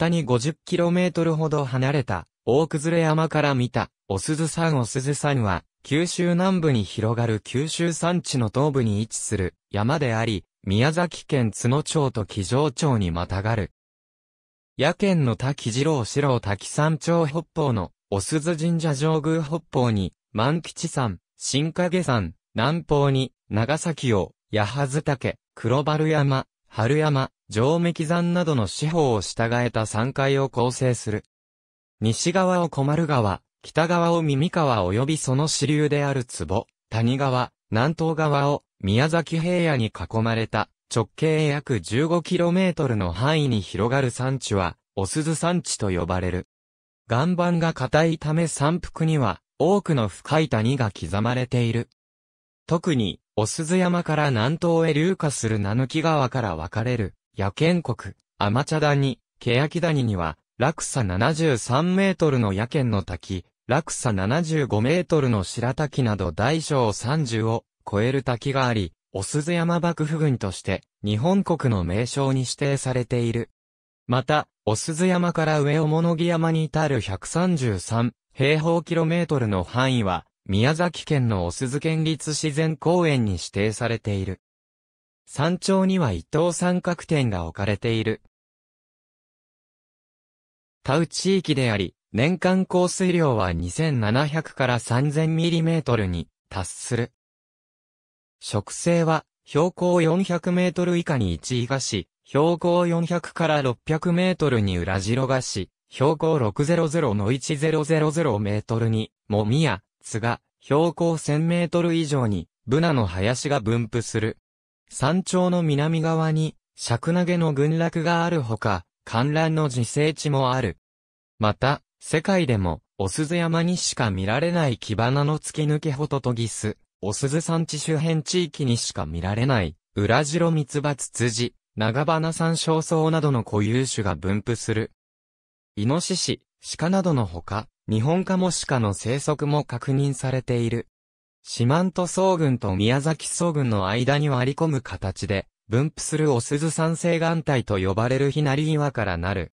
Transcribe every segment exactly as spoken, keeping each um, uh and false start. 北に ごじゅっキロメートル ほど離れた大崩山から見たお鈴山。お鈴山は九州南部に広がる九州山地の東部に位置する山であり、宮崎県都農町と木城町にまたがる。野県の滝次郎四郎滝山頂北方のお鈴神社上宮北方に万吉山、新影山、南方に長崎王、八幡岳、黒原山、春山、城壁山などの四方を従えた山塊を構成する。西側を小丸川、北側を耳川及びその支流である坪、谷川、南東側を宮崎平野に囲まれた直径約 じゅうごキロメートル の範囲に広がる山地はお鈴山地と呼ばれる。岩盤が硬いため山腹には多くの深い谷が刻まれている。特にお鈴山から南東へ流下する名貫川から分かれる野犬国、天茶谷、欅谷には落差ななじゅうさんメートルの野犬の滝、落差ななじゅうごメートルの白滝など大小さんじゅうを超える滝があり、お鈴山幕府群として日本国の名勝に指定されている。また、お鈴山から上面木山に至るひゃくさんじゅうさん平方キロメートルの範囲は、宮崎県のお鈴県立自然公園に指定されている。山頂には一等三角点が置かれている。田雨地域であり、年間降水量はにせんななひゃくからさんぜんミリメートルに達する。植生は、標高よんひゃくメートル以下に一井ヶし、標高よんひゃくからろっぴゃくメートルに裏白ヶし、標高ろくひゃくのせんメートルに、もみや、つが、標高せんメートル以上に、ブナの林が分布する。山頂の南側に、尺投げの群落があるほか、観覧の自生地もある。また、世界でも、お鈴山にしか見られないキバナの突き抜けホトトギス、お鈴山地周辺地域にしか見られない、ウラジロミツバツツジ、長花山椒草などの固有種が分布する。イノシシ、鹿などのほか、ニホンカモシカの生息も確認されている。四万十層群と宮崎層群の間に割り込む形で、分布するお鈴山西岸帯と呼ばれるひなり岩からなる。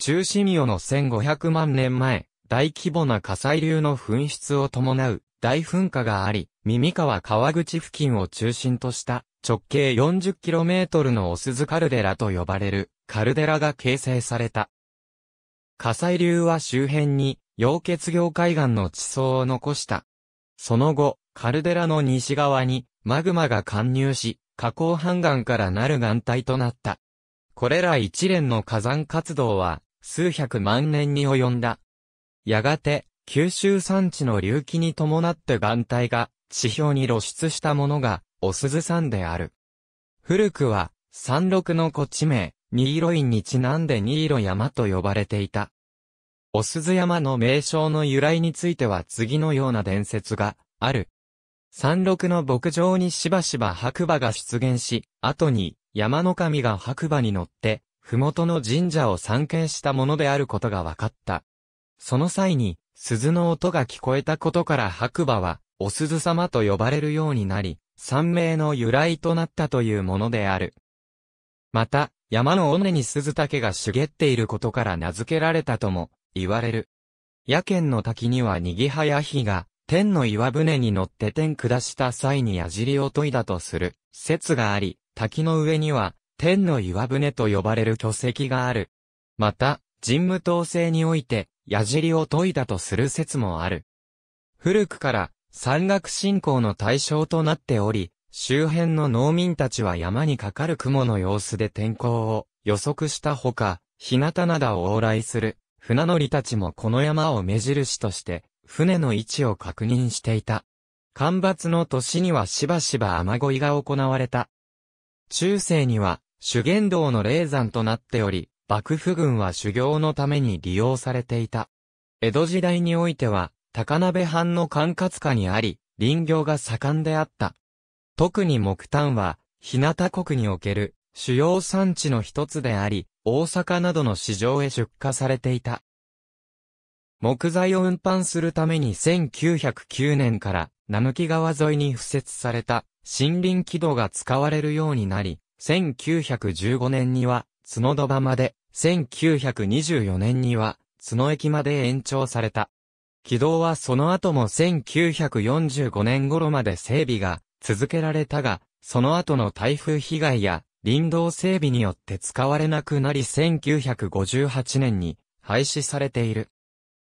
中心予のせんごひゃくまんねんまえ、大規模な火砕流の噴出を伴う大噴火があり、耳川川口付近を中心とした直径 よんじゅっキロメートル のお鈴カルデラと呼ばれるカルデラが形成された。火砕流は周辺に、溶血凝海岸の地層を残した。その後、カルデラの西側にマグマが貫入し、花崗斑岩からなる岩帯となった。これら一連の火山活動は、数百万年に及んだ。やがて、九州山地の隆起に伴って岩帯が地表に露出したものが、お鈴山である。古くは、山麓の古地名、新色院にちなんで新色山と呼ばれていた。お鈴山の名称の由来については次のような伝説がある。山麓の牧場にしばしば白馬が出現し、後に山の神が白馬に乗って、麓の神社を参詣したものであることが分かった。その際に、鈴の音が聞こえたことから白馬は、お鈴様と呼ばれるようになり、山名の由来となったというものである。また、山の尾根に鈴竹が茂っていることから名付けられたとも、言われる。野犬の滝にはにぎはやひが、天の岩船に乗って天下した際に矢尻を研いだとする説があり、滝の上には天の岩船と呼ばれる巨石がある。また、神武統制において矢尻を研いだとする説もある。古くから山岳信仰の対象となっており、周辺の農民たちは山にかかる雲の様子で天候を予測したほか、日向灘を往来する。船乗りたちもこの山を目印として、船の位置を確認していた。干ばつの年にはしばしば雨乞いが行われた。中世には、修験道の霊山となっており、幕府軍は修行のために利用されていた。江戸時代においては、高鍋藩の管轄下にあり、林業が盛んであった。特に木炭は、日向国における主要産地の一つであり、大阪などの市場へ出荷されていた。木材を運搬するためにせんきゅうひゃくきゅうねんから名貫川沿いに敷設された森林軌道が使われるようになり、せんきゅうひゃくじゅうごねんには角戸場までせんきゅうひゃくにじゅうよねんには、角駅まで延長された。軌道はその後もせんきゅうひゃくよんじゅうごねん頃まで整備が続けられたが、その後の台風被害や林道整備によって使われなくなりせんきゅうひゃくごじゅうはちねんに廃止されている。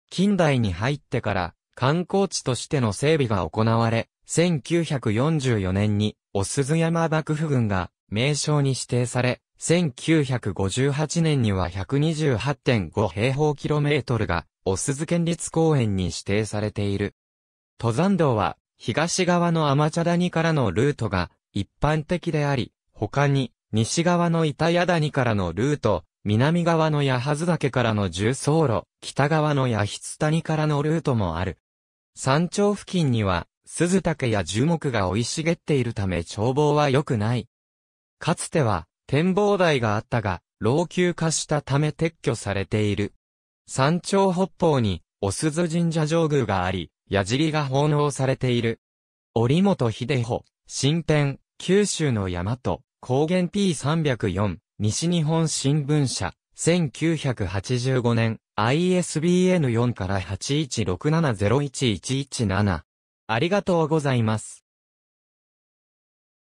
近代に入ってから観光地としての整備が行われ、せんきゅうひゃくよんじゅうよねんに御鈴山幕府群が名勝に指定され、せんきゅうひゃくごじゅうはちねんには ひゃくにじゅうはってんご 平方キロメートルが御鈴県立公園に指定されている。登山道は東側の天茶谷からのルートが一般的であり、他に西側の板谷谷からのルート、南側の八幡岳からの縦走路、北側の八筆谷からのルートもある。山頂付近には鈴竹や樹木が生い茂っているため眺望は良くない。かつては展望台があったが、老朽化したため撤去されている。山頂北方に、御鈴神社上宮があり、矢尻が奉納されている。折本秀穂、新編、九州の大和、高原 ピーさんまるよん、西日本新聞社、せんきゅうひゃくはちじゅうごねん、アイエスビーエヌよんからはちいちろくななゼロいちいちいちなな。ありがとうございます。